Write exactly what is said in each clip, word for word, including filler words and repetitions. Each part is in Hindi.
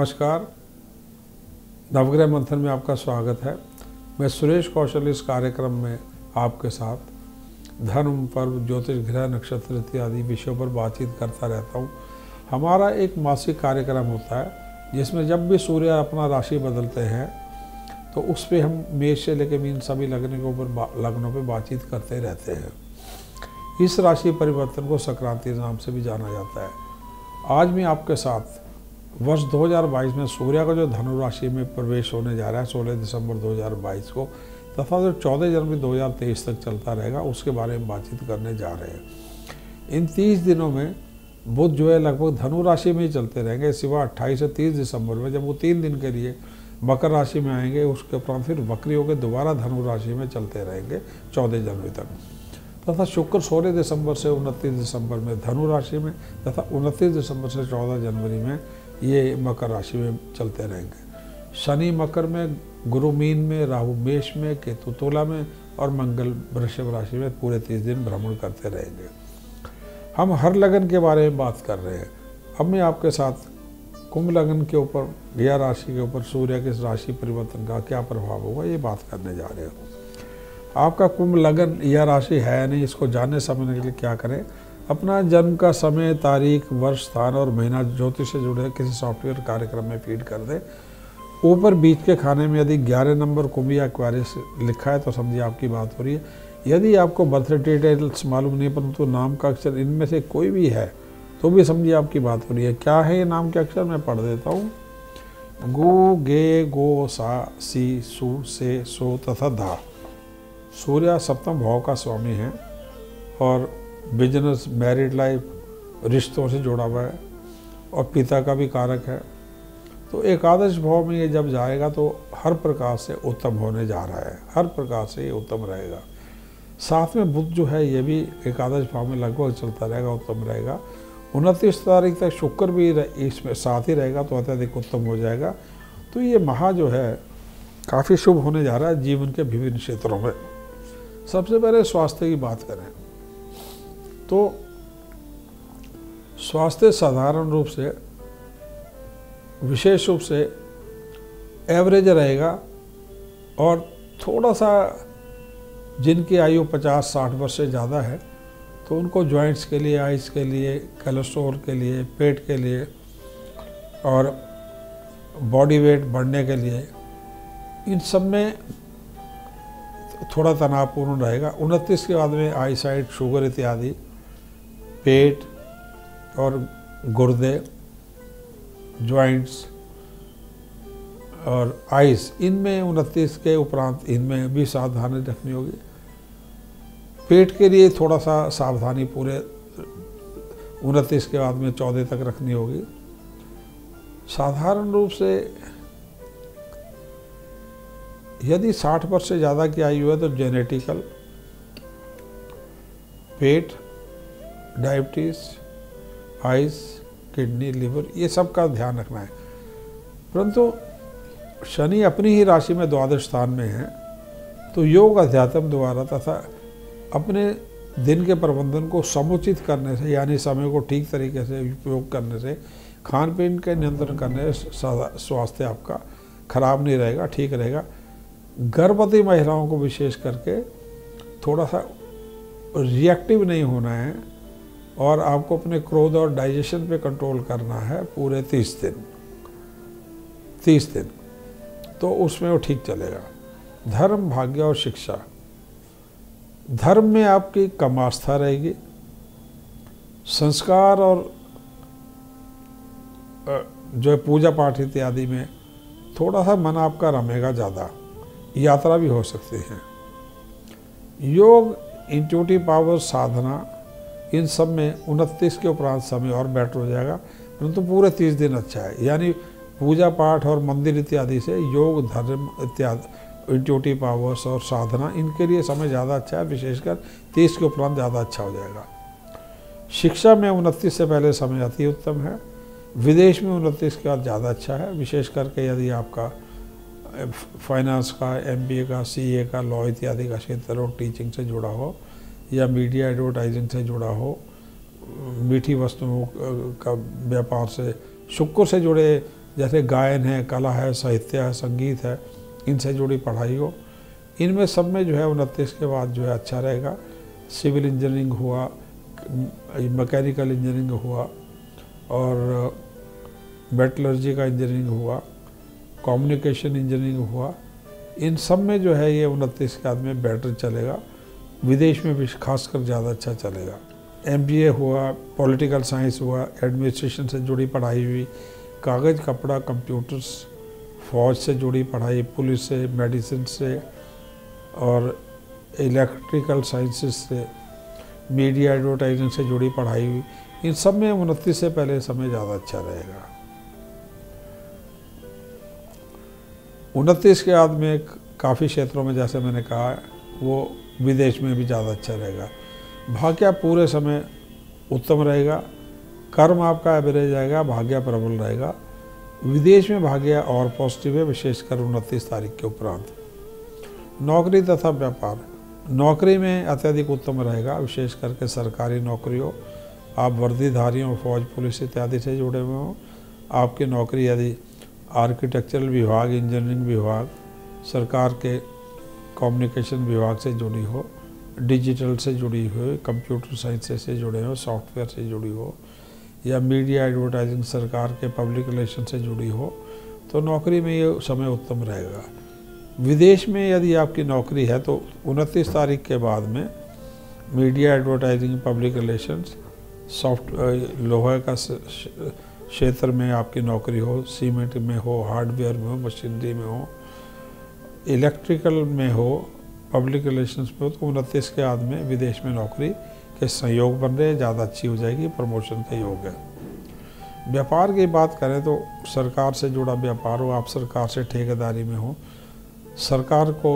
नमस्कार, नवग्रह मंथन में आपका स्वागत है। मैं सुरेश कौशल इस कार्यक्रम में आपके साथ धर्म, पर्व, ज्योतिष, ग्रह, नक्षत्र इत्यादि विषयों पर बातचीत करता रहता हूँ। हमारा एक मासिक कार्यक्रम होता है जिसमें जब भी सूर्य अपना राशि बदलते हैं तो उस पर हम मेष से लेकर मीन सभी लग्न के ऊपर लग्नों पर बातचीत करते रहते हैं। इस राशि परिवर्तन को संक्रांति नाम से भी जाना जाता है। आज मैं आपके साथ वर्ष दो हज़ार बाईस में सूर्य का जो धनु राशि में प्रवेश होने जा रहा है सोलह दिसंबर दो हज़ार बाईस को तथा जो चौदह जनवरी दो हज़ार तेईस तक चलता रहेगा उसके बारे में बातचीत करने जा रहे हैं। इन तीस दिनों में बुध जो है लगभग धनु राशि में ही चलते रहेंगे, सिवा अट्ठाईस से तीस दिसंबर में जब वो तीन दिन के लिए मकर राशि में आएंगे, उसके उपरांत फिर वक्री होकर दोबारा धनु राशि में चलते रहेंगे चौदह जनवरी तक। तथा शुक्र सोलह दिसंबर से उनतीस दिसंबर में धनु राशि में तथा उनतीस दिसंबर से चौदह जनवरी में ये मकर राशि में चलते रहेंगे। शनि मकर में, गुरु मीन में, राहु मेष में, केतु तुला में और मंगल वृषभ राशि में पूरे तीस दिन भ्रमण करते रहेंगे। हम हर लगन के बारे में बात कर रहे हैं। अब मैं आपके साथ कुंभ लगन के ऊपर, गया राशि के ऊपर सूर्य के राशि परिवर्तन का क्या प्रभाव होगा ये बात करने जा रहे हैं। आपका कुंभ लगन या राशि है नहीं, इसको जानने समझने के लिए क्या करें, अपना जन्म का समय, तारीख, वर्ष, स्थान और महीना ज्योतिष से जुड़े किसी सॉफ्टवेयर कार्यक्रम में फीड कर दें। ऊपर बीच के खाने में यदि ग्यारह नंबर कुंभ या एक्वेरियस लिखा है तो समझिए आपकी बात हो रही है। यदि आपको बर्थडे डिटेल्स मालूम नहीं परंतु तो नाम का अक्षर इनमें से कोई भी है तो भी समझिए आपकी बात हो रही है। क्या है ये नाम के अक्षर, मैं पढ़ देता हूँ। गो, गे, गो, सा, सी, सू, से, सो तथा धा। सूर्य सप्तम भाव का स्वामी है और बिजनेस, मैरिड लाइफ, रिश्तों से जुड़ा हुआ है और पिता का भी कारक है। तो एकादश भाव में ये जब जाएगा तो हर प्रकार से उत्तम होने जा रहा है, हर प्रकार से ये उत्तम रहेगा। साथ में बुध जो है ये भी एकादश भाव में लगभग चलता रहेगा, उत्तम रहेगा। उनतीस तारीख तक शुक्र भी इसमें साथ ही रहेगा तो अत्यधिक उत्तम हो जाएगा। तो ये महा जो है काफ़ी शुभ होने जा रहा है जीवन के विभिन्न क्षेत्रों में। सबसे पहले स्वास्थ्य की बात करें तो स्वास्थ्य साधारण रूप से, विशेष रूप से एवरेज रहेगा और थोड़ा सा जिनकी आयु पचास साठ वर्ष से ज़्यादा है तो उनको जॉइंट्स के लिए, आइज़ के लिए, कोलेस्ट्रॉल के लिए, पेट के लिए और बॉडी वेट बढ़ने के लिए इन सब में थोड़ा तनावपूर्ण रहेगा। उनतीस के बाद में आई साइट, शुगर इत्यादि, पेट और गुर्दे, जॉइंट्स और आइस, इनमें उनतीस के उपरांत इनमें भी सावधानी रखनी होगी। पेट के लिए थोड़ा सा सावधानी पूरे उनतीस के बाद में चौदह तक रखनी होगी। साधारण रूप से यदि साठ वर्ष से ज़्यादा की आयु है तो जेनेटिकल, पेट, डायबिटीज़, आइस, किडनी, लिवर, ये सब का ध्यान रखना है। परंतु शनि अपनी ही राशि में द्वादश स्थान में है तो योग, अध्यात्म द्वारा तथा अपने दिन के प्रबंधन को समुचित करने से, यानी समय को ठीक तरीके से उपयोग करने से, खान पीन के नियंत्रण करने से स्वास्थ्य आपका खराब नहीं रहेगा, ठीक रहेगा। गर्भवती महिलाओं को विशेष करके थोड़ा सा रिएक्टिव नहीं होना है और आपको अपने क्रोध और डाइजेशन पे कंट्रोल करना है पूरे तीस दिन तीस दिन, तो उसमें वो ठीक चलेगा। धर्म, भाग्य और शिक्षा। धर्म में आपकी कम आस्था रहेगी। संस्कार और जो है पूजा पाठ इत्यादि में थोड़ा सा मन आपका रमेगा ज़्यादा, यात्रा भी हो सकती है। योग, इंट्यूटिव पावर, साधना, इन सब में उनतीस के उपरांत समय और बेटर हो जाएगा, परंतु तो पूरे तीस दिन अच्छा है। यानी पूजा पाठ और मंदिर इत्यादि से योग, धर्म इत्यादि, इंट्यूटिव पावर्स और साधना, इनके लिए समय ज़्यादा अच्छा है, विशेषकर तीस के उपरांत ज़्यादा अच्छा हो जाएगा। शिक्षा में उनतीस से पहले समय अति उत्तम है। विदेश में उनतीस के बाद ज़्यादा अच्छा है, विशेष करके यदि आपका फाइनेंस का, एमबीए का, सीए का, लॉ इत्यादि का क्षेत्र हो, टीचिंग से जुड़ा हो या मीडिया एडवर्टाइजिंग से जुड़ा हो, मीठी वस्तुओं का व्यापार से, शुक्र से जुड़े जैसे गायन है, कला है, साहित्य है, संगीत है, इनसे जुड़ी पढ़ाई हो, इनमें सब में जो है उनतीस के बाद जो है अच्छा रहेगा। सिविल इंजीनियरिंग हुआ, मैकेनिकल इंजीनियरिंग हुआ और मेटलर्जी का इंजीनियरिंग हुआ, कम्युनिकेशन इंजीनियरिंग हुआ, इन सब में जो है ये उनतीस के बाद में बेटर चलेगा। विदेश में भी खासकर ज़्यादा अच्छा चलेगा। एमबीए हुआ, पॉलिटिकल साइंस हुआ, एडमिनिस्ट्रेशन से जुड़ी पढ़ाई हुई, कागज़ कपड़ा कंप्यूटर्स, फौज से जुड़ी पढ़ाई, पुलिस से, मेडिसिन से और इलेक्ट्रिकल साइंसेस से, मीडिया एडवर्टाइजिंग से जुड़ी पढ़ाई हुई, इन सब में उनतीस से पहले समय ज़्यादा अच्छा रहेगा। उनतीस के बाद में काफ़ी क्षेत्रों में जैसे मैंने कहा वो विदेश में भी ज़्यादा अच्छा रहेगा। भाग्य पूरे समय उत्तम रहेगा, कर्म आपका एवरेज आएगा, भाग्य प्रबल रहेगा। विदेश में भाग्य और पॉजिटिव है, विशेषकर उनतीस तारीख के उपरांत। नौकरी तथा व्यापार, नौकरी में अत्यधिक उत्तम रहेगा, विशेष करके सरकारी नौकरी हो, आप वर्दीधारी हो, फौज पुलिस इत्यादि से जुड़े हुए हों, आपकी नौकरी यदि आर्किटेक्चरल विभाग, इंजीनियरिंग विभाग, सरकार के कम्युनिकेशन विभाग से जुड़ी हो, डिजिटल से जुड़ी हो, कंप्यूटर साइंस से जुड़े हो, सॉफ्टवेयर से जुड़ी हो या मीडिया एडवर्टाइजिंग, सरकार के पब्लिक रिलेशन से जुड़ी हो, तो नौकरी में ये समय उत्तम रहेगा। विदेश में यदि आपकी नौकरी है तो उनतीस तारीख के बाद में media advertising, public relations, soft लोहे का क्षेत्र में आपकी नौकरी हो, सीमेंट में हो, हार्डवेयर में हो, मशीनरी में हो, इलेक्ट्रिकल में हो, पब्लिक रिलेशंस में हो, तो उनतीस के बाद में विदेश में नौकरी के संयोग बन रहे हैं, ज़्यादा अच्छी हो जाएगी, प्रमोशन का योग है। व्यापार की बात करें तो सरकार से जुड़ा व्यापार हो, आप सरकार से ठेकेदारी में हो, सरकार को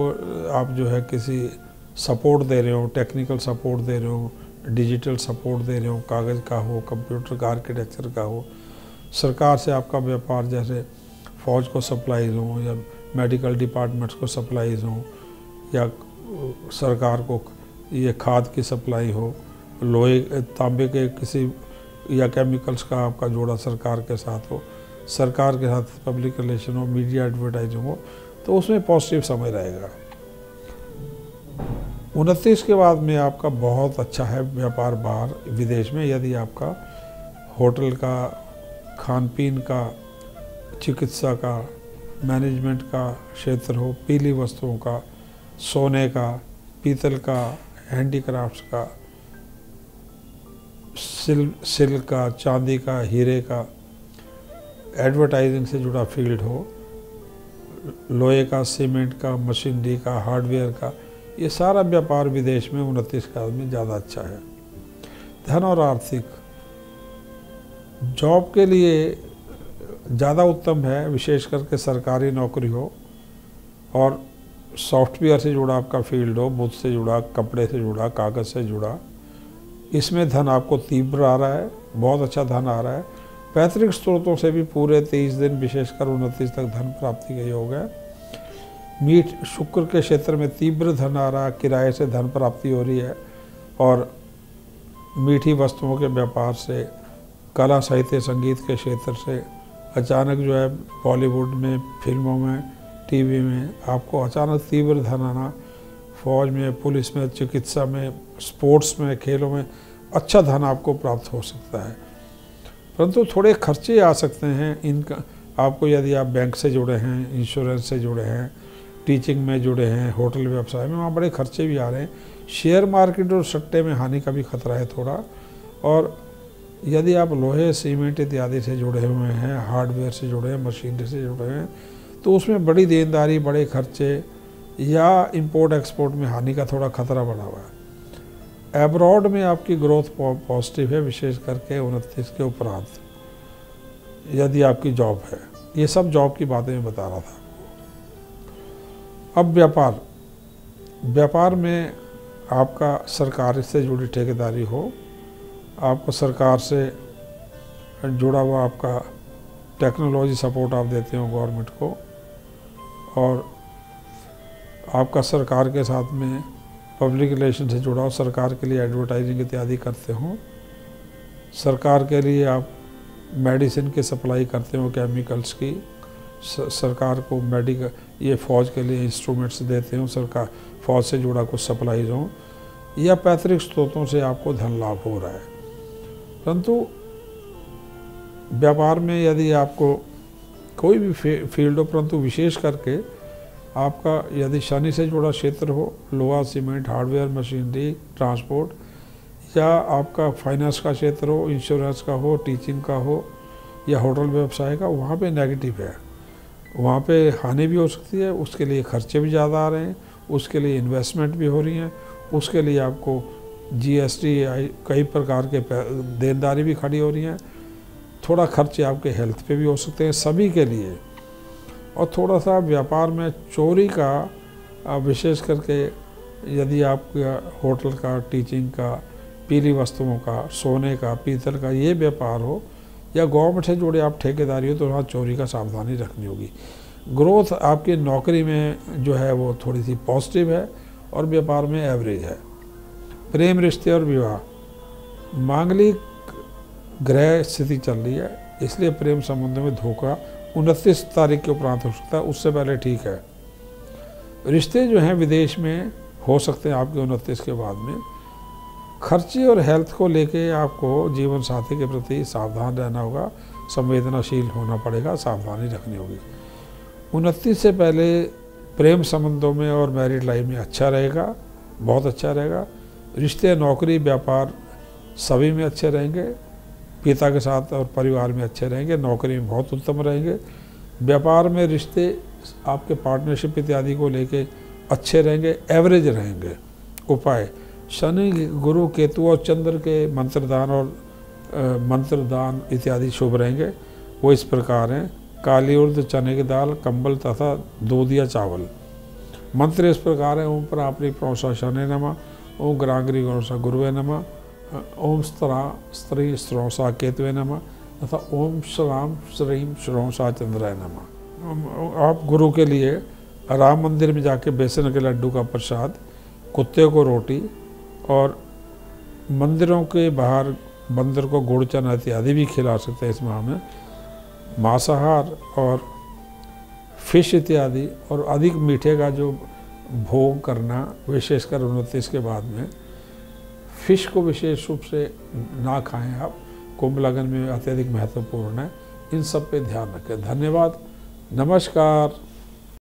आप जो है किसी सपोर्ट दे रहे हो, टेक्निकल सपोर्ट दे रहे हो, डिजिटल सपोर्ट दे रहे हो, कागज़ का हो, कंप्यूटर का, आर्किटेक्चर का हो, सरकार से आपका व्यापार जैसे फौज को सप्लाईज हो या मेडिकल डिपार्टमेंट्स को सप्लाईज हो या सरकार को ये खाद की सप्लाई हो, लोहे तांबे के किसी या केमिकल्स का आपका जोड़ा सरकार के साथ हो, सरकार के साथ पब्लिक रिलेशन हो, मीडिया एडवर्टाइजिंग हो, तो उसमें पॉजिटिव समय रहेगा। उनतीस के बाद में आपका बहुत अच्छा है व्यापार बाहर विदेश में, यदि आपका होटल का, खान पीन का, चिकित्सा का, मैनेजमेंट का क्षेत्र हो, पीली वस्तुओं का, सोने का, पीतल का, हैंडीक्राफ्ट्स का, सिल्क सिल्क का, चांदी का, हीरे का, एडवर्टाइजिंग से जुड़ा फील्ड हो, लोहे का, सीमेंट का, मशीनरी का, हार्डवेयर का, ये सारा व्यापार विदेश में उनतीस के बाद में ज़्यादा अच्छा है। धन और आर्थिक, जॉब के लिए ज़्यादा उत्तम है, विशेष करके सरकारी नौकरी हो और सॉफ्टवेयर से जुड़ा आपका फील्ड हो, बुध से जुड़ा, कपड़े से जुड़ा, कागज़ से जुड़ा, इसमें धन आपको तीव्र आ रहा है, बहुत अच्छा धन आ रहा है। पैतृक स्रोतों से भी पूरे तेईस दिन विशेषकर उनतीस तक धन प्राप्ति के योग है। मीठ शुक्र के क्षेत्र में तीव्र धन आ रहा है, किराए से धन प्राप्ति हो रही है और मीठी वस्तुओं के व्यापार से, कला साहित्य संगीत के क्षेत्र से अचानक जो है बॉलीवुड में, फिल्मों में, टीवी में आपको अचानक तीव्र धन आना, फौज में, पुलिस में, चिकित्सा में, स्पोर्ट्स में, खेलों में अच्छा धन आपको प्राप्त हो सकता है, परंतु थोड़े खर्चे आ सकते हैं। इनका आपको यदि आप बैंक से जुड़े हैं, इंश्योरेंस से जुड़े हैं, टीचिंग में जुड़े हैं, होटल व्यवसाय में, वहाँ बड़े खर्चे भी आ रहे हैं। शेयर मार्केट और सट्टे में हानि का भी खतरा है थोड़ा, और यदि आप लोहे, सीमेंट इत्यादि से जुड़े हुए हैं, हार्डवेयर से जुड़े हैं, मशीनरी से जुड़े हैं, तो उसमें बड़ी देनदारी, बड़े खर्चे या इम्पोर्ट एक्सपोर्ट में हानि का थोड़ा खतरा बना हुआ है। एब्रॉड में आपकी ग्रोथ पॉजिटिव है, विशेष करके उनतीस के उपरांत यदि आपकी जॉब है। ये सब जॉब की बातें मैं बता रहा था। अब व्यापार, व्यापार में आपका सरकार से जुड़ी ठेकेदारी हो, आपको सरकार से जुड़ा हुआ आपका टेक्नोलॉजी सपोर्ट आप देते हो गवर्नमेंट को, और आपका सरकार के साथ में पब्लिक रिलेशन से जुड़ा हो, सरकार के लिए एडवर्टाइजिंग इत्यादि करते हों, सरकार के लिए आप मेडिसिन की सप्लाई करते हो, केमिकल्स की। सरकार को मेडिकल ये फ़ौज के लिए इंस्ट्रूमेंट्स देते हो, सरकार फौज से जुड़ा कुछ सप्लाईज हों, या पैतृक स्रोतों से आपको धन लाभ हो रहा है। परंतु व्यापार में यदि आपको कोई भी फी, फील्ड हो, परंतु विशेष करके आपका यदि शनि से जुड़ा क्षेत्र हो, लोहा, सीमेंट, हार्डवेयर, मशीनरी, ट्रांसपोर्ट, या आपका फाइनेंस का क्षेत्र हो, इंश्योरेंस का हो, टीचिंग का हो, या होटल व्यवसाय का, वहाँ पे नेगेटिव है, वहाँ पे हानि भी हो सकती है। उसके लिए खर्चे भी ज़्यादा आ रहे हैं, उसके लिए इन्वेस्टमेंट भी हो रही हैं, उसके लिए आपको जीएसटी कई प्रकार के देनदारी भी खड़ी हो रही हैं। थोड़ा खर्चे आपके हेल्थ पे भी हो सकते हैं सभी के लिए। और थोड़ा सा व्यापार में चोरी का, विशेष करके यदि आपका होटल का, टीचिंग का, पीली वस्तुओं का, सोने का, पीतल का ये व्यापार हो, या गवर्नमेंट से जुड़े आप ठेकेदारी हो, तो वहाँ चोरी का सावधानी रखनी होगी। ग्रोथ आपकी नौकरी में जो है वो थोड़ी सी पॉजिटिव है और व्यापार में एवरेज है। प्रेम, रिश्ते और विवाह, मांगलिक ग्रह स्थिति चल रही है, इसलिए प्रेम संबंधों में धोखा उनतीस तारीख के उपरांत हो सकता है, उससे पहले ठीक है। रिश्ते जो हैं विदेश में हो सकते हैं आपके उनतीस के बाद में। खर्चे और हेल्थ को लेके आपको जीवन साथी के प्रति सावधान रहना होगा, संवेदनाशील होना पड़ेगा, सावधानी रखनी होगी। उनतीस से पहले प्रेम संबंधों में और मैरिड लाइफ में अच्छा रहेगा, बहुत अच्छा रहेगा। रिश्ते, नौकरी, व्यापार सभी में अच्छे रहेंगे। पिता के साथ और परिवार में अच्छे रहेंगे, नौकरी में बहुत उत्तम रहेंगे। व्यापार में रिश्ते आपके पार्टनरशिप इत्यादि को लेके अच्छे रहेंगे, एवरेज रहेंगे। उपाय, शनि, गुरु, केतु और चंद्र के मंत्रदान और आ, मंत्रदान इत्यादि शुभ रहेंगे। वो इस प्रकार हैं: काली उर्द, चने की दाल, कंबल तथा दूधिया चावल। मंत्र इस प्रकार है: ओम प्राप्ति प्रोसा शनि नमः, ओम ग्रांगरी गौसा गुरुवे नमः, ओम स्त्रा स्त्री स्रोसा केतुवे नमः, तथा ओम श्राम श्रीम श्रोसा चंद्राय नमः। आप गुरु के लिए राम मंदिर में जाके बेसन के लड्डू का प्रसाद, कुत्ते को रोटी, और मंदिरों के बाहर बंदर को गुड़ चना इत्यादि भी खिला सकते हैं। इस माह में मांसाहार और फिश इत्यादि और अधिक मीठे का जो भोग करना, विशेषकर उनतीस के बाद में फिश को विशेष रूप से ना खाएं आप, कुंभ लग्न में अत्यधिक महत्वपूर्ण है। इन सब पे ध्यान रखें। धन्यवाद, नमस्कार।